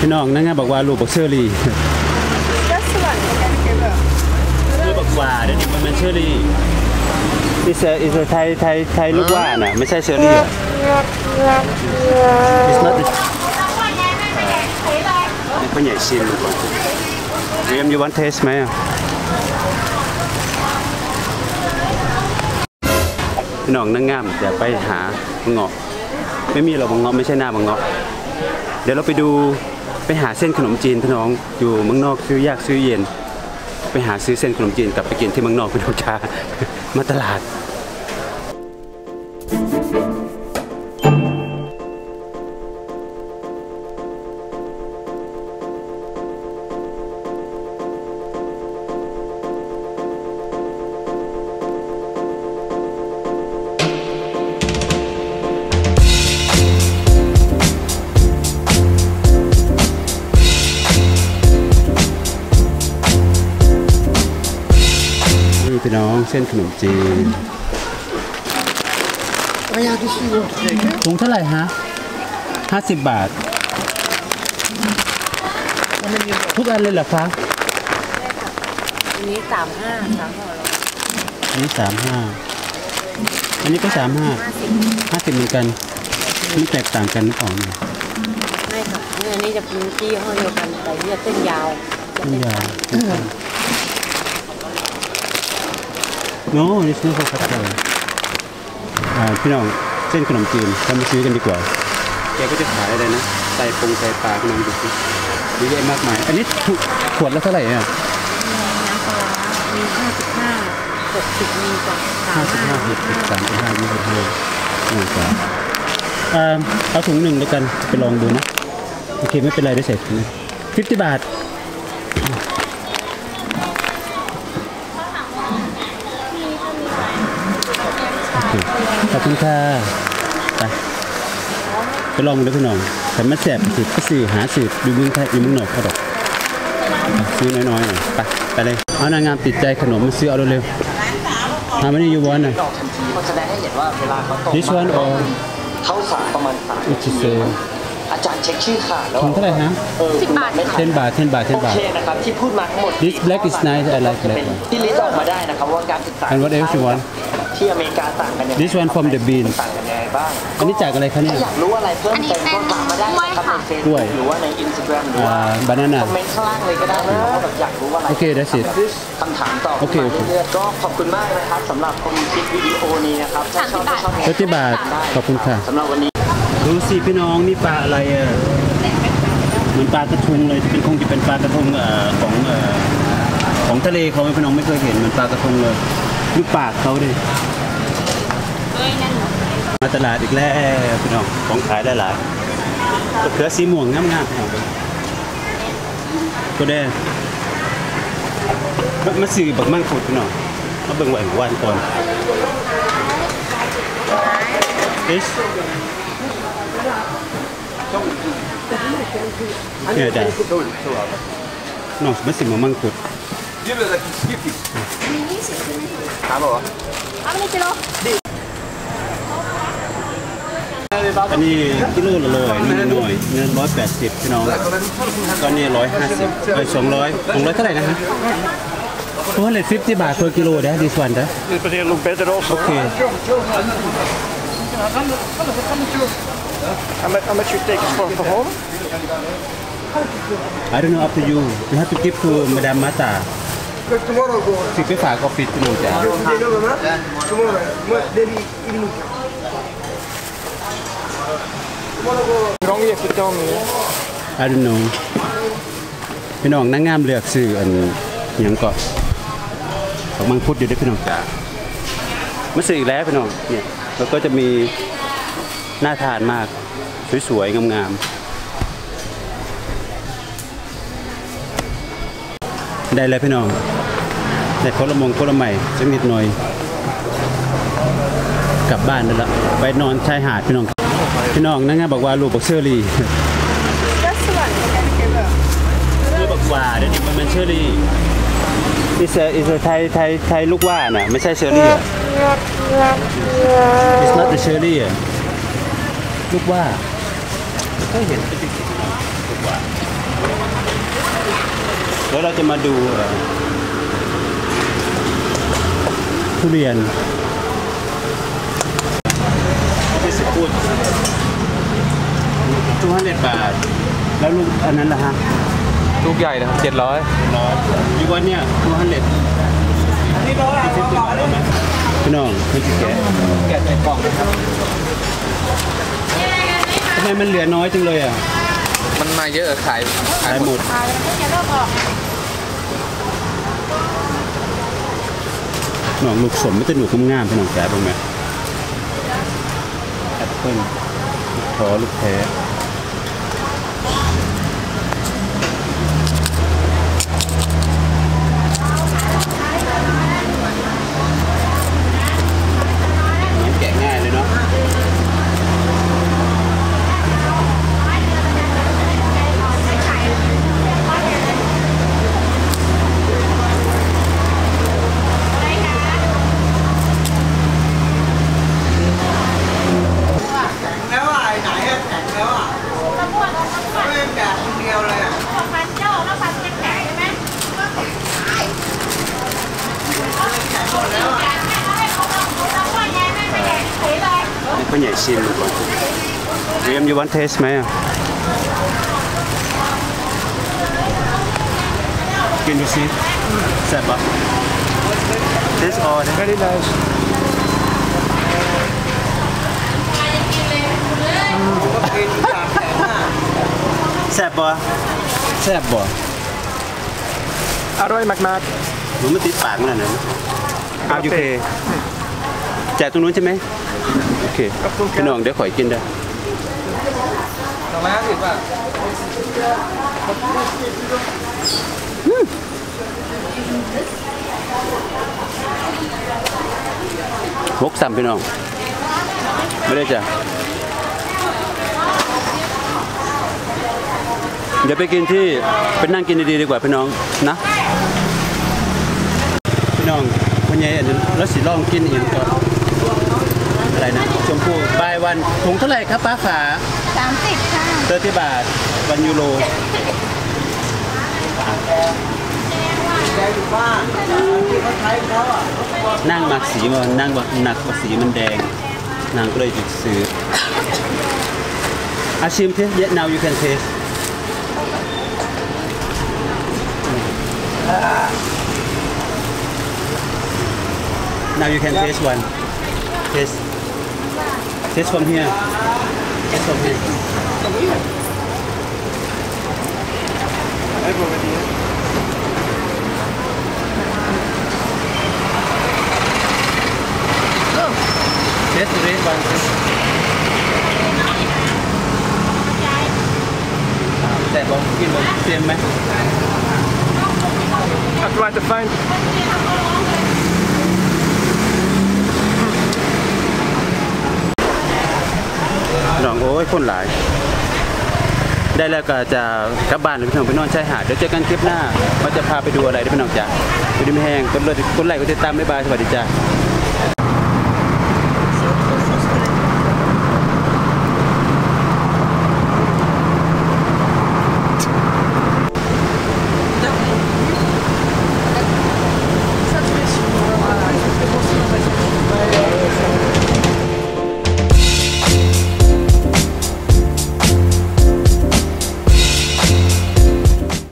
พี่น้องนั่งบอกว่าลูกบักเชอรี่ก็สวยกันเก็บแบบลูกบักว่าเดี๋ยวนี้มันเชอรี่อิสระไทยลูกว่าน่ะไม่ใช่เชอรี่อ่ะ it's not นี่เป็นใหญ่ชิมลูกว่าเรียมอยู่วันเทสไหมพี่น้องนั่งงามจะไปหาบังเงาะไม่มีเราบังเงาะไม่ใช่หน้าบังเงาะเดี๋ยวเราไปดูไปหาเส้นขนมจีนพี่น้องอยู่เมืองนอกซื้อยากซื้อเย็นไปหาซื้อเส้นขนมจีนกลับไปกินที่เมืองนอกพี่น้องจ้ามาตลาดพี่น้องเส้นขนมจีนถุงเท่าไหร่ฮะ50 บาททุกอันเลยเหรอคะอันนี้35อันนี้35อันนี้ก็35 50เหมือนกันนี่แตกต่างกันหรือเปล่าเนี่ยไม่ค่ะเนี่ยนี่จะเป็นที่ห้อเดียวกันแต่เนี่ยเส้นยาวNo, it's not for cut down พี่น้องเส้นขนมจีนเรามาซื้อกันดีกว่าแกก็จะขายอะไรนะใส่ปงใส่ปลาพี่น้องดูสิเยอะแยะมากมายอันนี้ขวดละเท่าไหร่อ่ะน้ำปลามี55 60มีจ้ะ55 60 35 25มีจ้ะเอาถุงหนึ่งด้วยกันไปลองดูนะโอเคไม่เป็นไรได้เสร็จนะ50 บาทขอบคุณค่ะไปลองดูพี่น้องแต่ไม่แสบสิก็สื่อหาสื่อดูมึงไทยดูมึงหนอกเขาดอกซื้อน้อยๆไปเลยเอานางงามติดใจขนมมาซื้อเอาเร็วๆทำไม่ได้ยูวอนน่ะดิชวนออกเข้าสารประมาณ3อาจารย์เช็คชื่อค่ะแล้วเท่าไหร่ฮะ10 บาท10 บาทโอเคนะครับที่พูดมาทั้งหมด This black is nice I like black ที่ลิสต์ออกมาได้นะครับว่าการศึกษา And what else you wantที่อเมริกาต่างกันยังไง This one from the bean ต่างกันยังไงบ้างอันนี้จากอะไรคะเนี่ยอยากรู้อะไรเพิ่มเติมก็ถามมาได้นะครับในเฟซบุ๊กหรือว่าใน Instagram หรือว่าบานาน่าคอมเมนต์ข้างล่างเลยก็ได้นะแบบอยากรู้อะไรโอเคได้สิคำถามตอบมาเรื่อยๆก็ขอบคุณมากนะครับสำหรับคลิปวิดีโอนี้นะครับถ้าชอบ30 บาทขอบคุณค่ะสำหรับวันนี้ดูสิพี่น้องนี่ปลาอะไรอ่ะเหมือนปลากระทงเลยเป็นคงจะเป็นปลากระทงของทะเลเขาพี่น้องไม่เคยเห็นเหมือนปลากระทงเลยดูปากเขาดิมาตลาดอีกแล้วพี่น้องของขายได้หลายเขือสีม่วงงามๆก็ได้มาซื้อบักมั่งขุดพี่น้องมาเบิ่งไหวหมู่บ้านก่อน เนี่ยได้น้องมาซื้อบักมั่งขุดอันนี้20ใช่ไหมครับผมอันนี้กิโลละร้อยนี่หน่อยเงิน180พี่น้องตอนนี้150ไป200 เท่าไหร่นะฮะ250 บาท per กิโลนะดิสวันนะโอเค How much you take for home? I don't know up to you you have to give to Madam Mataสิไปฝากออฟฟิศนู่นจ้ะอาดูน้องพี่น้องนั่งงามเลือกซื้ออันยังเกาะของมังคุดอยู่ด้วยพี่น้องจ้ะมาซื้ออีกแล้วพี่น้องเนี่ยแล้วก็จะมีน่าทานมากสวยๆงามๆได้เลยพี่น้องแต่คนละมงคนละใหม่จะนิดหน่อยกลับบ้านนั่นแหละไปนอนชายหาดพี่น้องนั่งบอกว่าลูกบักเชอรี่ก็สวยกันเก็บแบบลูกบักว่าเดี๋ยวนี้มันเชอรี่อิสระไทยลูกว่าน่ะไม่ใช่เชอรี่อ่ะ it's not the cherry ลูกว่าก็เห็นเป็นลูกว่า ดี๋ยวเราจะมาดูทุเรียนที่สิบฟุต200 บาทแล้วลูกอันนั้นล่ะฮะลูกใหญ่นะ700อยู่วันเนี้ย200พี่น้องมันจะแกะใส่กล่องนะครับทำไมมันเหลือน้อยจังเลยอ่ะมันมาเยอะขายหมดน้องลูกสมไม่แต่หนูคุ้มงามพี่น้องแกะบ้างไหมแอปเปิ้ลลูกท้อลูกแท้ไม่ใหญ่ชิมดูก่อน You want taste ไหมอ่ะกินดูสิแซ่บปะ Taste all very nice แซ่บปะแซ่บปะอร่อยมากๆหนูไม่ติดปากมันนะเอาอยู่เคแจกตรงนู้นใช่ไหมโอเคพี่น้องเดี๋ยวขอกินได้พกซ้ำพี่น้องไม่ได้จ้ะเดี๋ยวไปกินที่ไปนั่งกินดีๆดีกว่าพี่น้องนะพี่น้องวันนี้แล้วสิลองกินอีกก่อนอะไรนะชมพูบายวันถุงเท่าไหร่ครับป้าขา30ค่ะ30 บาทวันยูโรนั่งหมักสีมันนั่งแบบหนักกว่าสีมันแดงนางก็เลยหยุดซื้ออาชิมที่ Yes now you can taste now you can taste one tasteTaste from here. Taste from here. Taste the red one. That one. It was the same, man. I tried to find.น้องโอ้ยคนหลายได้แล้วก็จะกลับบ้านหรือพี่น้องไปนอนชายหาดเดี๋ยวเจอกันคลิปหน้าว่าจะพาไปดูอะไรเดี๋ยวพี่น้องจ้ะดูดิไม่แห้งกดไลค์กดติดตามบ๊ายบายสวัสดีจ้ะ